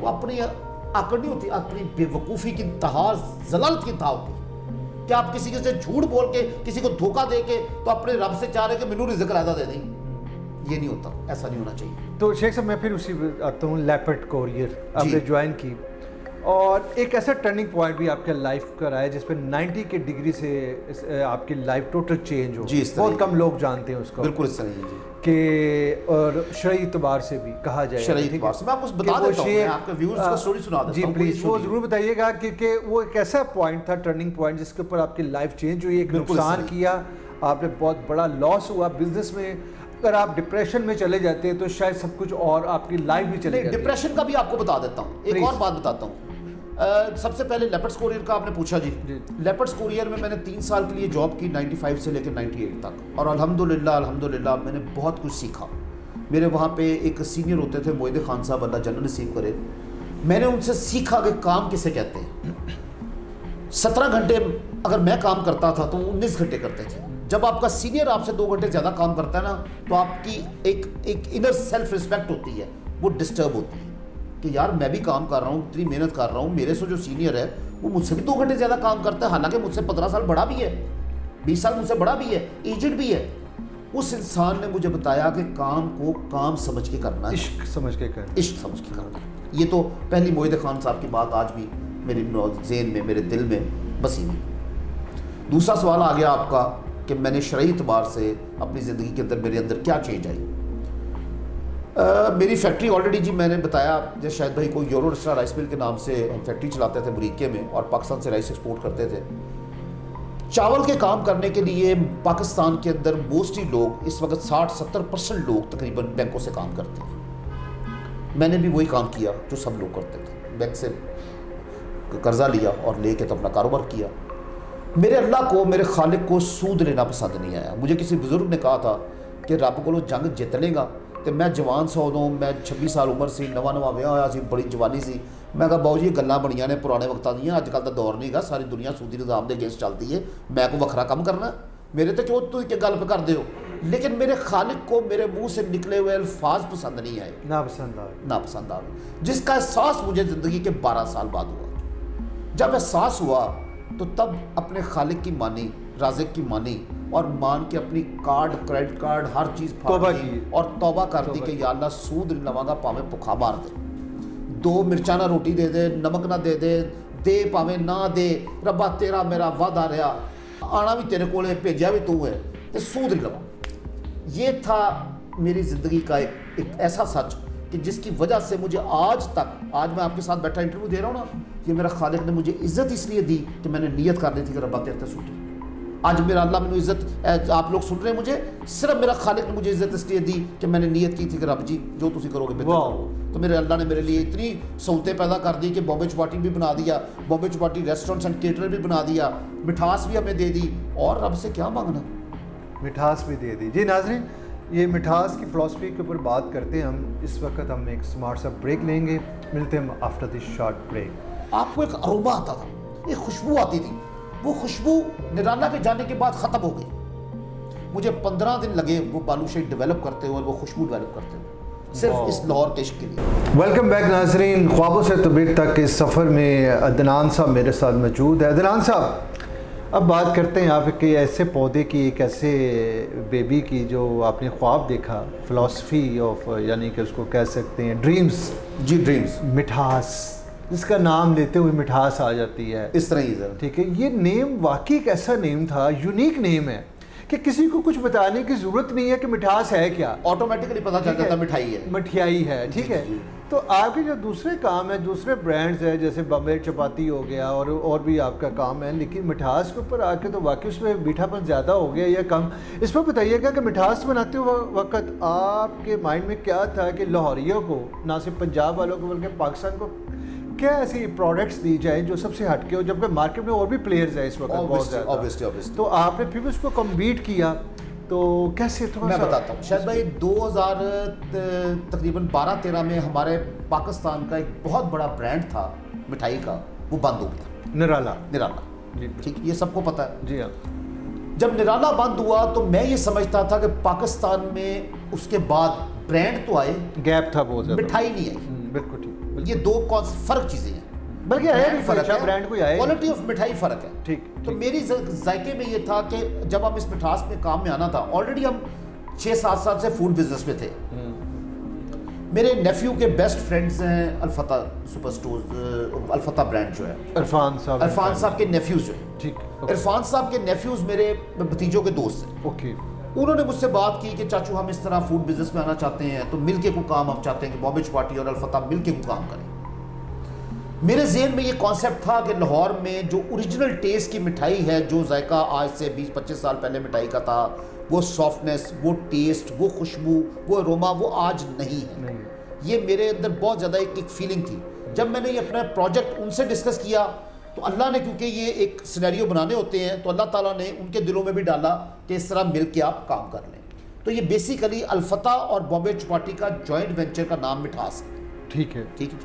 वो अपनी आकड़ नहीं होती, अपनी बेवकूफ़ी की इंतहा, जलालत की इंतहा होती। क्या आप किसी के से झूठ बोल के, किसी को धोखा दे के तो अपने रब से चाह रहे कि मैनू रिज़्क़ अदा दे दें, ये नहीं होता, ऐसा नहीं होना चाहिए। तो शेख साहब मैं फिर उसी पर आता हूँ, लेपर्ड कोरियर आपने ज्वाइन की, और एक ऐसा टर्निंग पॉइंट भी आपके लाइफ का रहा है जिस पे 90 के डिग्री से आपकी लाइफ टोटल चेंज हो, बहुत कम लोग जानते हैं उसको, बिल्कुल इस तरह के, और शरई एतबार से भी कहा जाए, शरई एतबार से मैं आपको बता देता हूं, मैं आपके व्यूअर्स को स्टोरी सुना देता हूं, जी प्लीज़ वो ज़रूर बताइएगा कि वो एक ऐसा पॉइंट था, टर्निंग पॉइंट, जिसके ऊपर आपकी लाइफ चेंज हुई, एक नुकसान किया आपने, बहुत बड़ा लॉस हुआ बिजनेस में। अगर आप डिप्रेशन में चले जाते हैं तो शायद सब कुछ और आपकी लाइफ भी चले जाती। डिप्रेशन का भी आपको बता देता हूँ, एक और बात बताता हूँ। सबसे पहले लेपर्ड्स कोरियर का आपने पूछा, जी, लेपर्ड्स कोरियर में मैंने 3 साल के लिए जॉब की, 95 से लेकर 98 तक, और अल्हम्दुलिल्लाह अल्हम्दुलिल्लाह मैंने बहुत कुछ सीखा। मेरे वहाँ पे एक सीनियर होते थे मोहिद खान साहब, अल्लाह जन्नत नसीब करे, मैंने उनसे सीखा कि काम किसे कहते हैं। 17 घंटे अगर मैं काम करता था तो 19 घंटे करते थे। जब आपका सीनियर आपसे 2 घंटे ज़्यादा काम करता है ना, तो आपकी एक इनर सेल्फ रिस्पेक्ट होती है, वो डिस्टर्ब होती है कि यार मैं भी काम कर रहा हूँ, इतनी मेहनत कर रहा हूँ, मेरे से जो सीनियर है वो मुझसे भी 2 घंटे ज़्यादा काम करता है, हालांकि मुझसे 15 साल बड़ा भी है, 20 साल मुझसे बड़ा भी है, एजेड भी है। उस इंसान ने मुझे बताया कि काम को काम समझ के करना है, इश्क समझ के करना, इश्क समझ के करना। ये तो पहली मोहिद खान साहब की बात आज भी मेरे ज़हन में, मेरे दिल में बसी हुई। दूसरा सवाल आ गया आपका कि मैंने शरई एतबार से अपनी ज़िंदगी के अंदर, मेरे अंदर क्या चेंज आई। मेरी फैक्ट्री ऑलरेडी, जी मैंने बताया, जैसे शायद भाई को, यूरो रचना राइस मिल के नाम से हम फैक्ट्री चलाते थे मुरीके में, और पाकिस्तान से राइस एक्सपोर्ट करते थे। चावल के काम करने के लिए पाकिस्तान के अंदर मोस्टली लोग इस वक्त 60-70% लोग तकरीबन बैंकों से काम करते हैं। मैंने भी वही काम किया जो सब लोग करते थे, बैंक से कर्ज़ा लिया और ले कर तो अपना कारोबार किया। मेरे अल्लाह को, मेरे खालिक को सूद लेना पसंद नहीं आया। मुझे किसी बुज़ुर्ग ने कहा था कि रब को जंग जित लेगा, तो मैं जवान सौदों, मैं 26 साल उम्र से, नवा व्याह होया सी, बड़ी जवानी सी। मैं कहा बाबू जी गल्लां बनियां ने पुराने वक्तां दियां, अज कल दा दौर नहीं गा, सारी दुनिया सूदी निज़ाम दे अगेंस्ट चलदी है, मैं को वखरा काम करना, मेरे तो क्यों तू एक गल करदे हो। लेकिन मेरे खालिक को मेरे मुँह से निकले हुए अल्फाज पसंद नहीं आए, ना पसंद आए, जिसका एहसास मुझे ज़िंदगी के 12 साल बाद हुआ। जब एहसास हुआ तो तब अपने खालिक की मानी, राज़िक की मानी और मान के अपनी कार्ड, क्रेडिट कार्ड, हर चीज़ तौबा की और तौबा कर दी कि या अल्लाह सूद नहीं लवांगा, भावे भुखा मार दे, 2 मिर्चा ना रोटी दे दे, नमक ना दे दे, दे भावे ना दे, रब्बा तेरा मेरा वादा रहा, आना भी तेरे कोल, भेजा भी तू है, तो सूद नहीं लवां। ये था मेरी ज़िंदगी का एक ऐसा सच कि जिसकी वजह से मुझे आज तक, आज मैं आपके साथ बैठा इंटरव्यू दे रहा हूँ ना, ये मेरा खालिक ने मुझे इज़्ज़त इसलिए दी कि मैंने नीयत कर ली थी कि रब्बा तेरे ते सूद। आज मेरा अल्लाह मैंने इज़्ज़त, आप लोग सुन रहे हैं मुझे, सिर्फ मेरा खालिक ने मुझे इज़्ज़त इसलिए दी कि मैंने नीयत की थी कि रब जी जो तुसी करोगे बेहतर। तो मेरे अल्लाह ने मेरे लिए इतनी सहूलतें पैदा कर दी कि बॉम्बे चपाटी भी बना दिया, Bombay chapati restaurants and caterer भी बना दिया, मिठास भी हमें दे दी, और रब से क्या मांगना, मिठास भी दे दी। जी नाजरीन, ये मिठास की फ़िलासफ़ी के ऊपर बात करते हैं हम। इस वक्त हम एक स्मार्ट सा ब्रेक लेंगे, मिलते हैं आफ्टर दिस शॉर्ट ब्रेक। आपको एक अरोमा आता था, एक खुशबू आती थी, वो खुशबू निराला के जाने के बाद ख़त्म हो गई। मुझे 15 दिन लगे वो बालूशाही डेवलप करते हुए, वो खुशबू डेवलप करते हुए, सिर्फ इस लाहौर के इश्क के लिए। वेलकम बैक नाजरीन, ख्वाबों से तबीर तक के इस सफ़र में अदनान साहब मेरे साथ मौजूद है। अदनान साहब, अब बात करते हैं आपके ऐसे पौधे की, एक ऐसे बेबी की जो आपने ख्वाब देखा, फिलॉसफी ऑफ, यानी कि उसको कह सकते हैं ड्रीम्स। जी ड्रीम्स, मिठास, जिसका नाम लेते हुए मिठास आ जाती है, इस तरह ही सर। ठीक है, ये नेम वाकई एक ऐसा नेम था, यूनिक नेम है कि किसी को कुछ बताने की ज़रूरत नहीं है कि मिठास है क्या, ऑटोमेटिकली पता चल जाता है मिठाई है, मिठाई है। ठीक है, तो आपके जो दूसरे काम है, दूसरे ब्रांड्स हैं, जैसे बॉम्बे चपाती हो गया और भी आपका काम है, लेकिन मिठास के ऊपर आके तो वाकई उसमें मीठापन ज़्यादा हो गया या कम, इस पर बताइएगा कि मिठास बनाते वक्त आपके माइंड में क्या था कि लाहौरियों को, ना सिर्फ पंजाब वालों को बल्कि पाकिस्तान को, क्या ऐसी प्रोडक्ट्स दी जाए जो सबसे हटके हो, जबकि मार्केट में और भी प्लेयर्स हैं इस वक्त बहुत ज़्यादा। ऑब्वियसली। तो आपने फिर भी उसको कम्पीट किया, तो कैसे, थोड़ा मैं बताता हूँ। शायद भाई 2012-13 में हमारे पाकिस्तान का एक बहुत बड़ा ब्रांड था मिठाई का, वो बंद हो गया, निराला। ठीक, ये सबको पता है। जी हाँ। जब निराला बंद हुआ तो मैं ये समझता था कि पाकिस्तान में उसके बाद ब्रांड तो आए, गैप था बहुत ज़्यादा, मिठाई नहीं आई। बिल्कुल ठीक, ये दो फर्क चीजें हैं, बल्कि क्वालिटी ऑफ मिठाई फर्क है। ठीक, तो मेरी जायके में ये था कि जब हम इस मिठास में काम में आना था, ऑलरेडी हम 6-7 साल से फूड बिजनेस में थे। मेरे नेफ्यू के बेस्ट फ्रेंड्स हैं Alfatah super stores, Alfatah brand जो है, इरफान साहब के नेफ्यूज जो है। ठीक, इरफान साहब के नेफ्यूज मेरे भतीजों के दोस्त हैं। ओके, उन्होंने मुझसे बात की कि चाचू हम इस तरह फूड बिजनेस में आना चाहते हैं, तो मिलके को काम हम चाहते हैं कि बॉम्बे चपाटी और अलफता मिलके को काम करें। मेरे जहन में ये कॉन्सेप्ट था कि लाहौर में जो ओरिजिनल टेस्ट की मिठाई है, जो जायका आज से 20-25 साल पहले मिठाई का था, वो सॉफ्टनेस, वो टेस्ट, वो खुशबू, वो अरोमा, वो आज नहीं है। ये मेरे अंदर बहुत ज़्यादा एक फीलिंग थी। जब मैंने ये अपना प्रोजेक्ट उनसे डिस्कस किया तो अल्लाह ने, क्योंकि ये एक सिनेरियो बनाने होते हैं, तो अल्लाह ताला ने उनके दिलों में भी डाला कि इस तरह मिल के आप काम कर लें। तो ये बेसिकली अल्फता और बॉम्बे चपाटी का जॉइंट वेंचर का नाम मिठास है। ठीक है, ठीक है।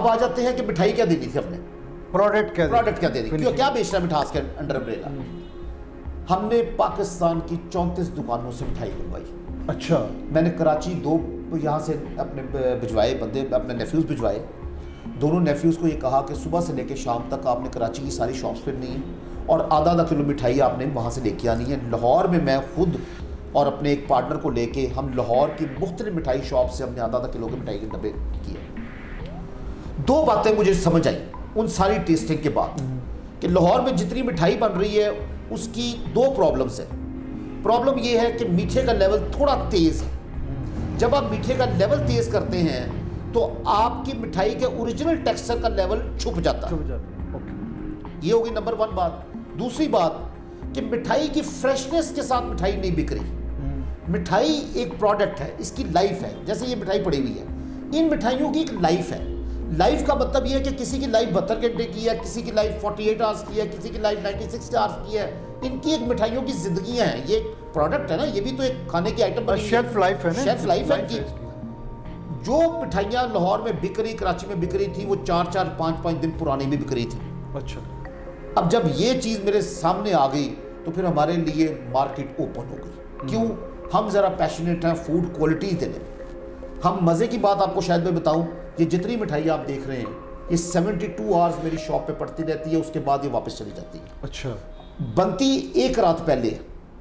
अब आ जाते हैं कि मिठाई क्या देनी थी, हमने प्रोडक्ट क्या देनी, क्यों क्या बेचना मिठास के अंडर अम्ब्रेला। हमने पाकिस्तान की 34 दुकानों से मिठाई मंगवाई। अच्छा, मैंने कराची 2 यहाँ से अपने भिजवाए बंदे, अपने नेफ्यूज़ भिजवाए। दोनों नेफ्यूज़ को ये कहा कि सुबह से लेकर शाम तक आपने कराची की सारी शॉप्स फिरनी है और आधा किलो मिठाई आपने वहाँ से लेके आनी है। लाहौर में मैं खुद और अपने एक पार्टनर को लेके हम लाहौर की मुख्तलिफ मिठाई शॉप से हमने आधा किलो के मिठाई के डब्बे किए। 2 बातें मुझे समझ आई उन सारी टेस्टिंग के बाद कि लाहौर में जितनी मिठाई बन रही है उसकी 2 प्रॉब्लम्स है। प्रॉब्लम यह है कि मीठे का लेवल थोड़ा तेज़ है। जब आप मीठे का लेवल तेज़ करते हैं तो आपकी मिठाई के ओरिजिनल टेक्सचर का लेवल छुप जाता है। ओके, ये होगी नंबर 1 बात। दूसरी बात कि मिठाई की फ्रेशनेस के साथ मिठाई नहीं बिक रही। मिठाई एक प्रोडक्ट है, इसकी लाइफ है। जैसे ये मिठाई पड़ी हुई है, इन मिठाइयों की एक लाइफ है। लाइफ का मतलब ये है कि किसी की लाइफ 72 घंटे की है, किसी की लाइफ 48 आवर्स की है, किसी की लाइफ 96 आवर्स की है। इनकी एक मिठाइयों की जिंदगी है, ये प्रोडक्ट है ना, ये भी तो एक खाने की आइटम बनी, शेल्फ लाइफ है ना, शेल्फ लाइफ है इनकी। जो मिठाइयाँ लाहौर में बिक रही, कराची में बिक रही थी, वो 4-4, 5-5 दिन पुरानी भी बिक रही थी। अच्छा, अब जब ये चीज़ मेरे सामने आ गई तो फिर हमारे लिए मार्केट ओपन हो गई। क्यों? हम ज़रा पैशनेट हैं फूड क्वालिटी देने। हम मज़े की बात आपको शायद मैं बताऊं, ये जितनी मिठाइयाँ आप देख रहे हैं ये 72 आवर्स मेरी शॉप पे पड़ती रहती है, उसके बाद ये वापस चली जाती है। अच्छा, बनती एक रात पहले,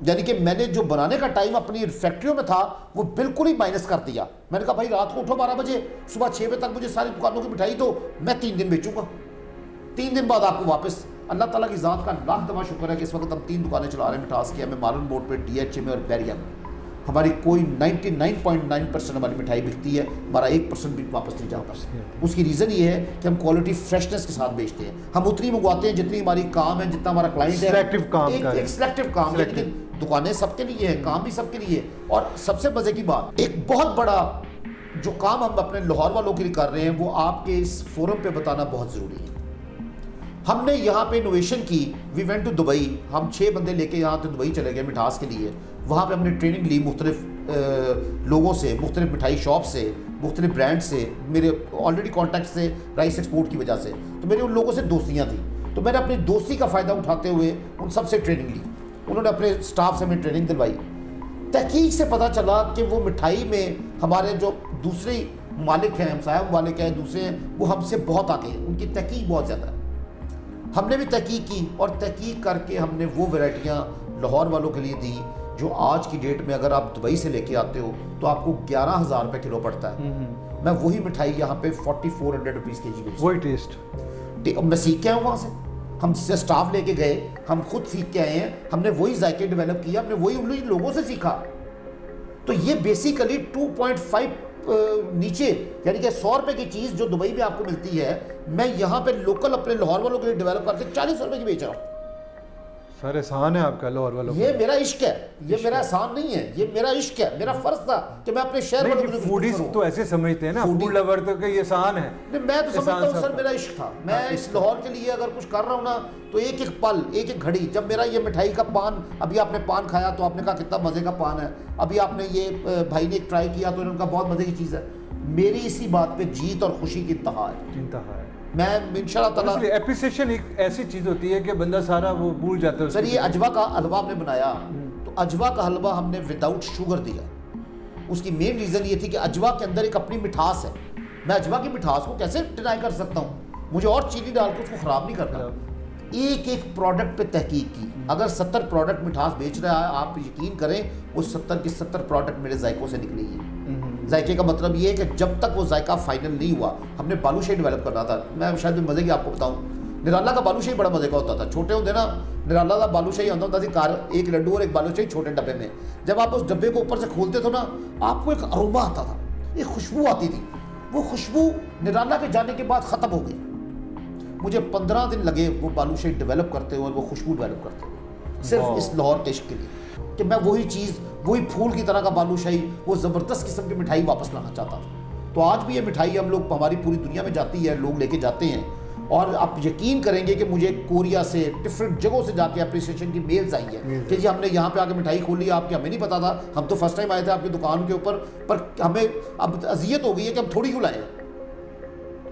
यानी कि मैंने जो बनाने का टाइम अपनी फैक्ट्रियों में था वो बिल्कुल ही माइनस कर दिया। मैंने कहा भाई रात को उठो 12 बजे, सुबह 6 बजे तक मुझे सारी दुकानों की मिठाई दो, मैं 3 दिन बेचूँगा, 3 दिन बाद आपको वापस। अल्लाह ताला की ज़ात का लाख दवा शुक्र है कि इस वक्त हम 3 दुकानें चला रहे हैं मिठास की, हमें मारन बोर्ड पर, DHA में और बैरिया में। हमारी कोई 99.9% हमारी मिठाई बिकती है, हमारा 1% भी वापस नहीं जाता। उसकी रीज़न ये है कि हम क्वालिटी फ्रेशनेस के साथ बेचते हैं। हम उतनी मंगवाते हैं जितनी हमारी काम है, जितना हमारा क्लाइंट है। एक सिलेक्टिव काम है। दुकानें सबके लिए है, काम भी सबके लिए। और सबसे मजे की बात, एक बहुत बड़ा जो काम हम अपने लाहौर वालों के लिए कर रहे हैं वो आपके इस फोरम पर बताना बहुत ज़रूरी है। हमने यहाँ पे इनोवेशन की, वी वेंट टू दुबई, हम 6 बंदे लेके यहाँ तो दुबई चले गए मिठास के लिए। वहाँ पे हमने ट्रेनिंग ली मुख्तलिफ लोगों से, मुख्तलिफ मिठाई शॉप से, मुख्तलिफ ब्रांड से, मेरे ऑलरेडी कॉन्टैक्ट से राइस एक्सपोर्ट की वजह से, तो मेरे उन लोगों से दोस्तियाँ थी। तो मैंने अपनी दोस्ती का फ़ायदा उठाते हुए उन सब से ट्रेनिंग ली, उन्होंने अपने स्टाफ से हमें ट्रेनिंग दिलवाई। तहकीक से पता चला कि वो मिठाई में हमारे जो दूसरे मालिक हैं, हमसाया मालिक हैं दूसरे हैं, वो हमसे बहुत आगे हैं, उनकी तहकीक बहुत ज़्यादा है। हमने भी तहकीक की और तहकीक करके हमने वो वैरायटियाँ लाहौर वालों के लिए दी जो आज की डेट में अगर आप दुबई से लेके आते हो तो आपको 11,000 रुपये किलो पड़ता है। मैं वही मिठाई यहाँ पे 4,400 रुपीज़ के जी बेचता हूं। वही टेस्ट मैं सीख के आया हूँ वहाँ से, हम स्टाफ लेके गए, हम खुद सीख के आए हैं, हमने वही जायके डेवलप किया, हमने वही उन लोगों से सीखा। तो ये बेसिकली 2.5 नीचे, यानी कि 100 रुपये की चीज़ जो दुबई में आपको मिलती है, मैं यहाँ पे लोकल अपने लाहौर वालों के लिए डेवलप करके 40 रुपये की बेच रहा हूँ। सर एहसान है आपका लाहौर वालों को। ये मेरा इश्क है, ये मेरा एहसान नहीं है, ये मेरा इश्क है। मेरा फर्ज था कि मैं अपने शहर वालों को, फूडीज तो ऐसे समझते हैं ना, फूड लवर तो ये एहसान है। नहीं, मैं तो समझता हूँ सर, मेरा इश्क था। मैं इस लाहौर के लिए अगर कुछ कर रहा हूँ ना तो एक एक पल, एक एक घड़ी, जब मेरा ये मिठाई का पान, अभी आपने पान खाया तो आपने कहा कितना मज़े का पान है, अभी आपने ये भाई ने ट्राई किया तो उन्होंने कहा बहुत मज़े की चीज़ है। मेरी इसी बात पे जीत और खुशी की इंतहा है। मैं इंशाल्लाह एप्रिसिएशन एक ऐसी चीज़ होती है कि बंदा सारा वो भूल जाता है। सर ये अजवा का हलवा हमने बनाया, तो अजवा का हलवा हमने विदाउट शुगर दिया। उसकी मेन रीज़न ये थी कि अजवा के अंदर एक अपनी मिठास है, मैं अजवा की मिठास को कैसे डिनाई कर सकता हूँ, मुझे और चीनी डाल के उसको ख़राब नहीं करना। एक एक प्रोडक्ट पे तहकीक की, अगर 70 प्रोडक्ट मिठास बेच रहा है, आप यकीन करें उस 70 के 70 प्रोडक्ट मेरे जायकों से निकली है। जायके का मतलब ये है कि जब तक वो जायका फाइनल नहीं हुआ, हमने बालूशाही डेवलप करना था। मैं शायद मज़े की आपको बताऊँ, निराला का बालूशाही बड़ा मज़े का होता था। छोटे होते ना निराला का बालूशाही आता होता था, कार एक लड्डू और एक बालूशाही छोटे डब्बे में। जब आप उस डब्बे को ऊपर से खोलते थे ना, आपको एक अरोमा आता था, एक खुशबू आती थी। वो खुशबू निराला के जाने के बाद ख़त्म हो गई। मुझे 15 दिन लगे वो बालूशाही डेवलप करते हुए, वो खुशबू डेवलप करते हुए, सिर्फ इस लाहौर टेस्ट के लिए कि मैं वही चीज़, वही फूल की तरह का बालूशाही, वो ज़बरदस्त किस्म की मिठाई वापस लाना चाहता था। तो आज भी ये मिठाई हम लोग, हमारी पूरी दुनिया में जाती है, लोग लेके जाते हैं। और आप यकीन करेंगे कि मुझे कोरिया से, डिफरेंट जगहों से जाके अप्रिसिएशन की मेल्स आई है कि जी हमने यहाँ पे आके मिठाई खोली आपकी, हमें नहीं पता था, हम तो फर्स्ट टाइम आए थे आपकी दुकान के ऊपर, पर हमें अब अजियत हो गई है कि हम थोड़ी क्यों लाए।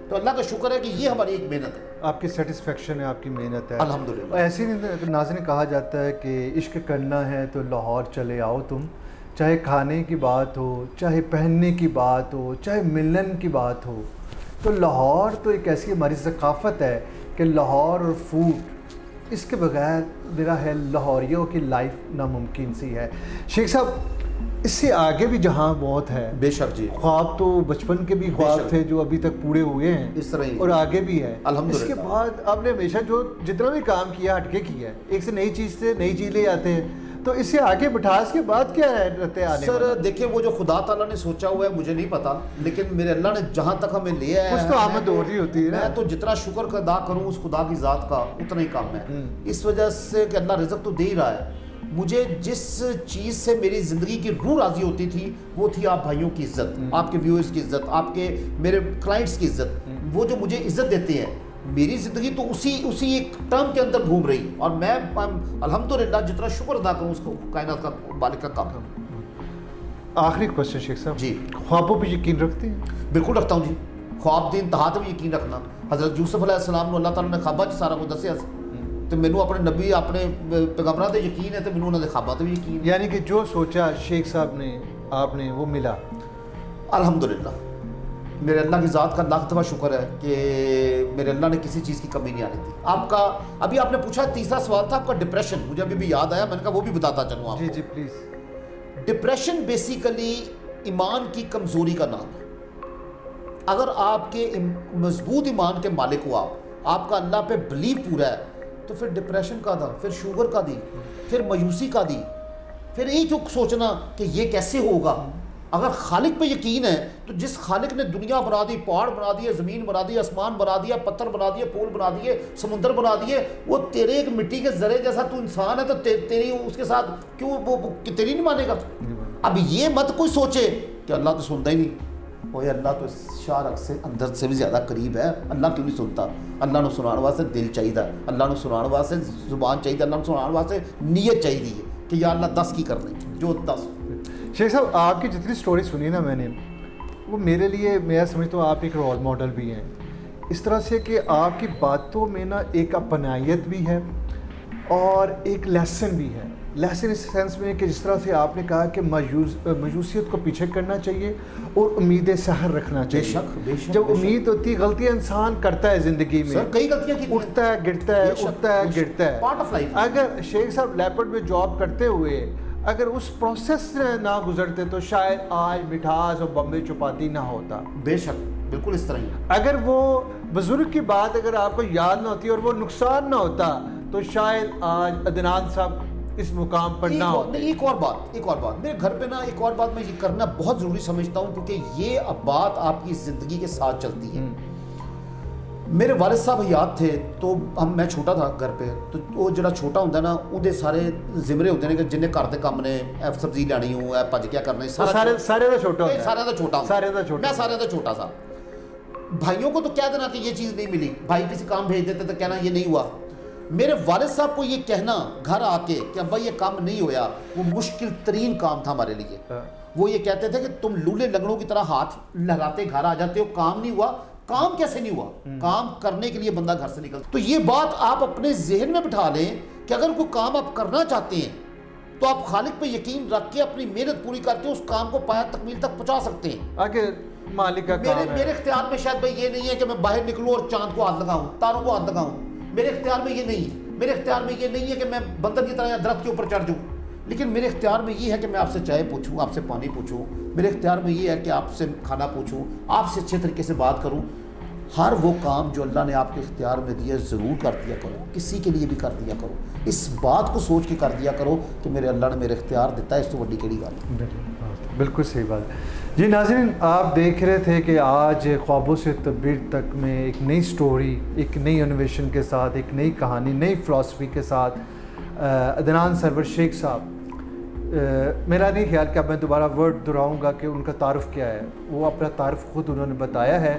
तो अल्लाह का शुक्र है कि ये हमारी एक मेहनत है। आपकी सेटिस्फेक्शन है, आपकी मेहनत है, अल्हम्दुलिल्लाह। ऐसे नाज़रीन कहा जाता है कि इश्क करना है तो लाहौर चले आओ तुम, चाहे खाने की बात हो, चाहे पहनने की बात हो, चाहे मिलन की बात हो। तो लाहौर तो एक ऐसी हमारी सकाफ़त है कि लाहौर और फूड, इसके बगैर मेरा है लाहौरियों की लाइफ नामुमकिन सी है। शेख साहब इससे आगे भी जहाँ बहुत है, बेशक जी, ख्वाब तो बचपन के भी ख्वाब थे जो अभी तक पूरे हुए हैं, इस तरह और आगे भी है अल्हम्दुलिल्लाह। इसके बाद आपने हमेशा जो जितना भी काम किया हटके किया है, एक से नई चीज़ ले आते हैं। तो इससे आगे मिठास के बाद क्या रहते हैं सर? देखिए वो जो खुदा ताला ने सोचा हुआ है मुझे नहीं पता, लेकिन मेरे अल्लाह ने जहाँ तक हमें लिया है कुछ तो आमद हो रही होती है। मैं तो जितना शुक्र का अदा करूँ उस खुदा की ज़ात का उतना ही कम है, इस वजह से कि अल्लाह रिज़्क तो दे ही रहा है। मुझे जिस चीज़ से मेरी ज़िंदगी की रूह राज़ी होती थी वो थी आप भाइयों की इज़्ज़त, आपके व्यूअर्स की इज़्ज़त, आपके मेरे क्लाइंट्स की इज़्ज़त। वो जो मुझे इज्जत देते हैं, मेरी ज़िंदगी तो उसी एक टर्म के अंदर घूम रही और मैं अल्हम्दुलिल्लाह जितना शुक्र अदा करूँ उसको कायनात का मालिक का काम। आखिरी क्वेश्चन शेख साहब जी, ख्वाबों पे यकीन रखते हैं? बिल्कुल रखता हूँ जी, ख्वाब दिन तहा तक यकीन रखना। हज़रत यूसुफ अलैहिस्सलाम ने अल्लाह ताला ने ख्वाबा च सारा कुछ दसिया, तो मैनू अपने नबी अपने पैगंबरां ते यकीन है, तो मैनू उन्होंने ख्वाबा तो भी यकीन। यानी कि जो सोचा शेख साहब ने आपने वो मिला। अल्हम्दुलिल्लाह मेरे अल्लाह की ज़ात का लाख दफ़ा शुक्र है कि मेरे अल्लाह ने किसी चीज़ की कमी नहीं आने दी। आपका अभी आपने पूछा तीसरा सवाल था आपका डिप्रेशन, मुझे अभी भी याद आया, मैंने कहा वो भी बताता चलूँ आपको। जी जी प्लीज़। डिप्रेशन बेसिकली ईमान की कमज़ोरी का नाम है। अगर आपके मजबूत ईमान के मालिक हो आप, आपका अल्लाह पे बिलीव पूरा है, तो फिर डिप्रेशन का था, फिर शुगर का दी, फिर मायूसी का दी, फिर यही तो सोचना कि ये कैसे होगा। अगर खालिक पे यकीन है तो जिस खालिक ने दुनिया बना दी, पहाड़ बना दिए, ज़मीन बना दी, आसमान बना दिया, पत्थर बना दिए, पुल बना दिए, समुंदर बना दिए, वो तेरे एक मिट्टी के ज़रे जैसा तू इंसान है तो तेरी उसके साथ क्यों वो तेरी नहीं मानेगा। अब ये मत कोई सोचे कि अल्लाह तो सुनता ही नहीं, ओए अल्लाह तो शारक से अंदर से भी ज़्यादा करीब है, अल्लाह क्यों नहीं सुनता। अल्लाह ने सुनाने वास्ते दिल चाहिए, अल्लाह ने सुनाने वास्ते ज़ुबान चाहिए, अल्लाह ने सुनाने वास्ते नीयत चाहिए कि या अल्लाह 10 की कर ले जो 10। शेख साहब आपकी जितनी स्टोरी सुनी ना मैंने, वो मेरे लिए मैं समझता हूँ आप एक रोल मॉडल भी हैं इस तरह से कि आपकी बातों में ना एक अपनायत भी है और एक लेसन भी है। लेसन इस सेंस में कि जिस तरह से आपने कहा कि मायूसियत को पीछे करना चाहिए और उम्मीद सहर रखना चाहिए। बेशक जब उम्मीद होती है, गलतियाँ इंसान करता है ज़िंदगी में, कई गलतियाँ की उठता है गिरता है, उठता है गिरता है, पार्ट ऑफ लाइफ। अगर शेख साहब लेपर्ड में जॉब करते हुए अगर उस प्रोसेस से ना गुजरते तो शायद आज मिठास और बम्बे चपाती ना होता। बेशक बिल्कुल इस तरह ही। अगर वो बुज़ुर्ग की बात अगर आपको याद ना होती और वो नुकसान ना होता तो शायद आज अदनान साहब इस मुकाम पर ना होते। एक और बात मेरे घर पे ना एक और बात मैं ये करना बहुत ज़रूरी समझता हूँ क्योंकि ये अब बात आपकी ज़िंदगी के साथ चलती है। मेरे वालिद साहब हयात थे तो मैं छोटा था घर पे, तो वो जरा छोटा होंगे ना उदे सारे जिमरे होंगे ने कि जिन्हें घर के काम ने सब्जी लानी हो भज क्या करना सारे छोटा मैं सारे का छोटा था। भाइयों को तो कह देना कि ये चीज़ नहीं मिली, भाई किसी काम भेज देते तो कहना ये नहीं हुआ। मेरे वालिद साहब को ये कहना घर आके कि अब्बा ये काम नहीं होया, वो मुश्किल तरीन काम था हमारे लिए। वो ये कहते थे कि तुम लूले लंगड़ों की तरह हाथ लहराते घर आ जाते हो, काम नहीं हुआ। काम कैसे नहीं हुआ? काम करने के लिए बंदा घर से निकलता। तो ये बात आप अपने जहन में बिठा लें कि अगर कोई काम आप करना चाहते हैं तो आप खालिक पे यकीन रख के अपनी मेहनत पूरी करके उस काम को पाया तकमील तक पहुंचा सकते हैं। अगर मालिक का काम है। मेरे इख्तियार में शायद भाई ये नहीं है कि मैं बाहर निकलूँ और चांद को हाथ लगाऊँ, तारों को हाथ लगाऊँ, मेरे इख्तियार में ये नहीं है। मेरे इख्तियार में ये नहीं है कि मैं बंदर की तरह या दरख्त के ऊपर चढ़ जाऊँ, लेकिन मेरे इख्तियार में ये है कि मैं आपसे चाय पूछूं, आपसे पानी पूछूं, मेरे इख्तियार में ये है कि आपसे खाना पूछूं, आपसे अच्छे तरीके से बात करूं। हर वो काम जो अल्लाह ने आपके इख्तियार में दिया ज़रूर कर दिया करो, किसी के लिए भी कर दिया करो। इस बात को सोच के कर दिया करो कि मेरे अल्लाह ने मेरे इख्तियार देता है, इस तो बड़ी कड़ी बात। बिल्कुल सही बात जी। नाज़रीन आप देख रहे थे कि आज ख्वाबों से तबीर तक में एक नई स्टोरी, एक नई इनोवेशन के साथ, एक नई कहानी, नई फ़िलासफ़ी के साथ अदनान सरवर शेख साहब, मेरा नहीं ख्याल कि अब मैं दोबारा वर्ड दोहराऊँगा कि उनका तारुफ़ क्या है, वो अपना तारुफ़ ख़ुद उन्होंने बताया है।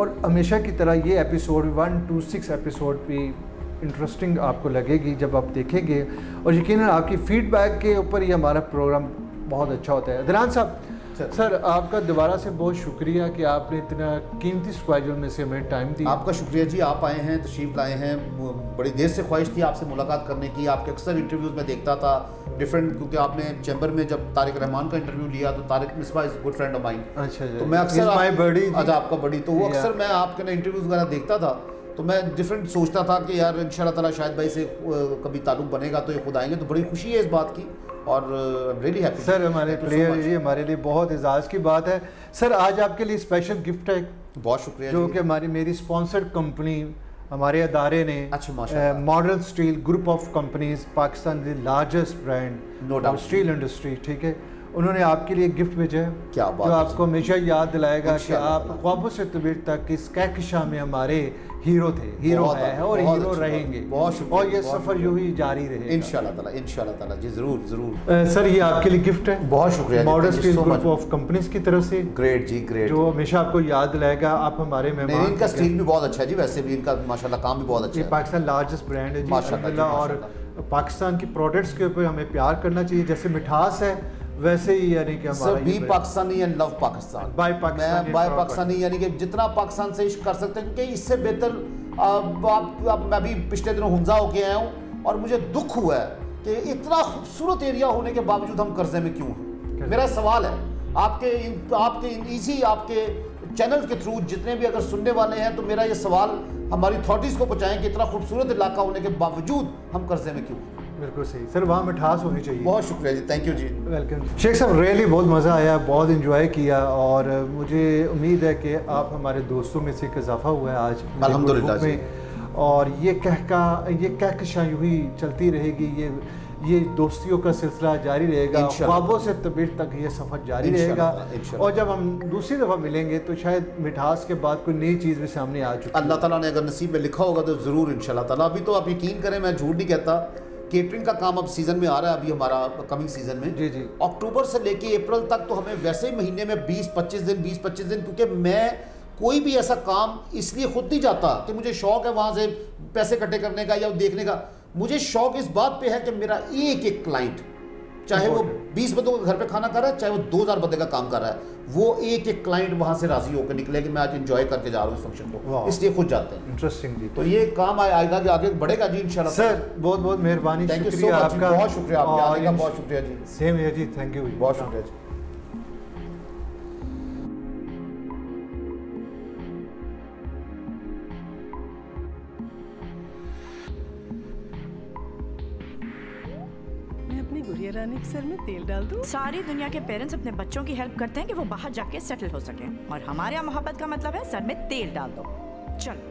और हमेशा की तरह ये एपिसोड 126 एपिसोड भी इंटरेस्टिंग आपको लगेगी जब आप देखेंगे, और यकीनन आपकी फ़ीडबैक के ऊपर ही हमारा प्रोग्राम बहुत अच्छा होता है। अदनान साहब सर आपका दोबारा से बहुत शुक्रिया कि आपने इतना कीमती स्केड्यूल में से हमें टाइम दिया। आपका शुक्रिया जी, आप आए हैं, तशरीफ़ लाए हैं। बड़ी देर से ख्वाहिश थी आपसे मुलाकात करने की। आपके अक्सर इंटरव्यूज़ में देखता था डिफरेंट, क्योंकि आपने चैम्बर में जब तारिक रहमान का इंटरव्यू लिया तो Tariq Misbah is good friend of mine. अच्छा तो मैं अक्सर आपका बड़ी तो वो अक्सर मैं आपके ना इंटरव्यूज़ वगैरह देखता था, तो मैं डिफरेंट सोचता था कि यार इंशाल्लाह ताला शायद भाई से कभी ताल्लुक़ बनेगा तो ये खुद आएंगे, तो बड़ी खुशी है इस बात की और रियली हैप्पी सर। हमारे प्लेयर हमारे लिए बहुत एजाज़ की बात है सर। आज आपके लिए स्पेशल गिफ्ट है, बहुत शुक्रिया, जो कि हमारी मेरी स्पॉन्सर्ड कंपनी हमारे अदारे ने modern steel group of companies, Pakistan की लार्जेस्ट ब्रांड स्टील इंडस्ट्री, ठीक है, उन्होंने आपके लिए गिफ्ट भेजा है, क्या बात, जो आपको हमेशा याद दिलाएगा कि आप ख्वाबों से तबीर तक इस कहकशां में हमारे हीरो थे, हीरो है और हीरो रहेंगे। बहुत और ये सफ़र यूँ ही जारी रहेगा इंशाल्लाह ताला, इंशाल्लाह ताला जी, ज़रूर ज़रूर। सर ये आपके लिए गिफ्ट है, बहुत शुक्रिया, modern steel group of companies की तरफ से। ग्रेट जी, ग्रेट, जो हमेशा आपको याद दिलाएगा। आप हमारे मेहमान, इनका स्टील भी बहुत अच्छा है जी, वैसे भी इनका माशाल्लाह काम भी बहुत अच्छा है। पाकिस्तान लार्जेस्ट ब्रांड है माशाल्लाह, और पाकिस्तान की प्रोडक्ट्स के ऊपर हमें प्यार करना चाहिए, जैसे मिठास है वैसे ही, यानी कि हमारा be Pakistani and love Pakistan, buy Pakistani, buy Pakistani, यानी कि जितना पाकिस्तान से इश्क कर सकते हैं, क्योंकि इससे बेहतर मैं भी पिछले दिनों हुंजा होके आया हूँ और मुझे दुख हुआ है कि इतना खूबसूरत एरिया होने के बावजूद हम कर्जे में क्यों हैं। मेरा सवाल है आपके चैनल के थ्रू जितने भी अगर सुनने वाले हैं, तो मेरा ये सवाल हमारी अथॉरिटीज़ को पहुँचाएँ कि इतना खूबसूरत इलाका होने के बावजूद हम कर्जे में क्यों हैं। बिल्कुल सही सर, वहाँ मिठास होनी चाहिए। बहुत शुक्रिया जी, थैंक यू जी, वेलकम शेख साहब। रियली बहुत मज़ा आया, बहुत इन्जॉय किया, और मुझे उम्मीद है कि आप हमारे दोस्तों में से एक इजाफा हुआ है आज अल्हम्दुलिल्लाह में, और ये कहकशां यूं ही चलती रहेगी, ये दोस्तियों का सिलसिला जारी रहेगा, ख्वाबों से तबीर तक ये सफ़र जारी रहेगा, और जब हम दूसरी दफ़ा मिलेंगे तो शायद मिठास के बाद कोई नई चीज़ भी सामने आ चुकी है। अल्लाह ताला ने अगर नसीब में लिखा होगा तो ज़रूर इंशाल्लाह ताला। अभी तो आप यकीन करें, मैं झूठ नहीं कहता, केटरिंग का काम अब सीज़न में आ रहा है, अभी हमारा कमिंग सीज़न में जी जी अक्टूबर से लेके अप्रैल तक, तो हमें वैसे ही महीने में 20-25 दिन, क्योंकि मैं कोई भी ऐसा काम इसलिए खुद नहीं जाता कि मुझे शौक़ है वहाँ से पैसे इकट्ठे करने का या देखने का। मुझे शौक़ इस बात पे है कि मेरा एक एक क्लाइंट, चाहे वो 20 बंदों का घर पे खाना कर रहा है, चाहे वो 2000 बंदे का काम कर रहा है, वो एक एक क्लाइंट वहाँ से राज़ी होकर निकले कि मैं आज एंजॉय करके जा रहा हूँ इस फंक्शन को, इसलिए खुद जाते हैं। इंटरेस्टिंग जी, तो ये काम आएगा कि आगे बढ़ेगा जी इंशाल्लाह। सर बहुत बहुत मेहरबानी, थैंक यू सो मच आपका, बहुत शुक्रिया आपका आने का, बहुत शुक्रिया जी। सेम है जी, थैंक यू जी, बहुत शुक्रिया जी। सर में तेल डाल दूं? सारी दुनिया के पेरेंट्स अपने बच्चों की हेल्प करते हैं कि वो बाहर जाके सेटल हो सके, और हमारे यहाँ मोहब्बत का मतलब है सर में तेल डाल दो। चलो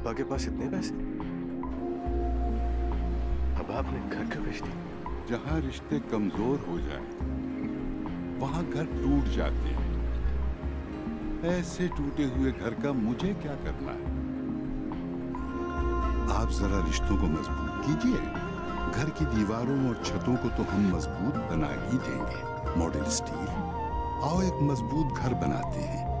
अब्बा के पास इतने पैसे, अब आपने घर क्यों भेज दिया? जहाँ रिश्ते कमजोर हो जाए वहाँ घर टूट जाते हैं, ऐसे टूटे हुए घर का मुझे क्या करना है। आप जरा रिश्तों को मजबूत कीजिए, घर की दीवारों और छतों को तो हम मजबूत बना ही देंगे। मॉडर्न स्टील, आओ एक मजबूत घर बनाते हैं।